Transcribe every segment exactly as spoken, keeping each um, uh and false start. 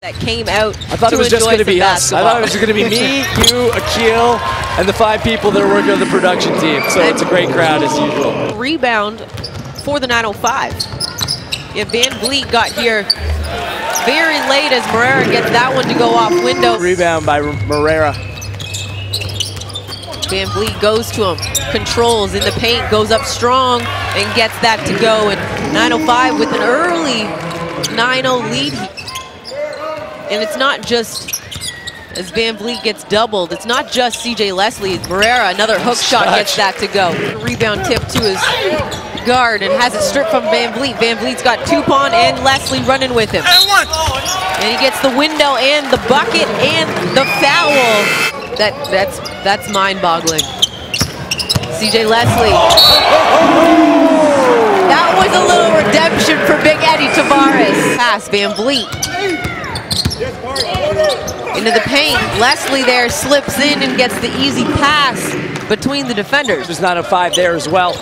That came out. I thought to it was just going to be us. Basketball. I thought it was going to be me, you, Akil, and the five people that are working on the production team. So and it's a great crowd as usual. Rebound for the nine oh five. Yeah, VanVleet got here very late as Marrera gets that one to go off window. Rebound by Marrera. VanVleet goes to him, controls in the paint, goes up strong, and gets that to go. And nine oh five with an early nine oh lead. And it's not just, as VanVleet gets doubled, it's not just C J. Leslie, it's Marrera, another hook shot gets that to go. Rebound tip to his guard and has it stripped from VanVleet. VanVleet's got Toupon and Leslie running with him. And, one. and he gets the window and the bucket and the foul. That, that's, that's mind-boggling. C J. Leslie. That was a little redemption for big Eddie Tavares. Pass, VanVleet. Into the paint. Leslie there slips in and gets the easy pass between the defenders. There's not a five there as well.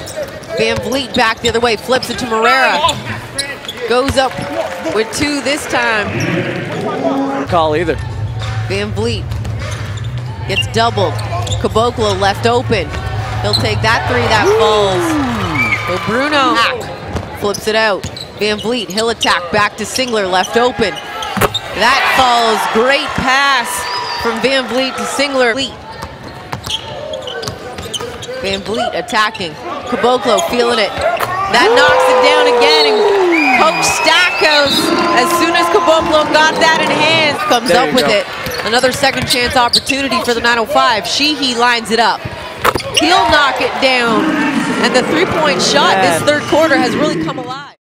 VanVleet back the other way, flips it to Marrera. Goes up with two this time. Call either. VanVleet. Gets doubled. Caboclo left open. He'll take that three, that Ooh. falls. So Bruno Mack flips it out. VanVleet, he'll attack back to Singler, left open. That falls, great pass from VanVleet to Singler. VanVleet attacking. Caboclo feeling it. That knocks it down again. And Coach Stackhouse, as soon as Caboclo got that in hand, comes there up with go. it. Another second chance opportunity for the nine oh five. Sheehy lines it up. He'll knock it down. And the three-point shot Man. this third quarter has really come alive.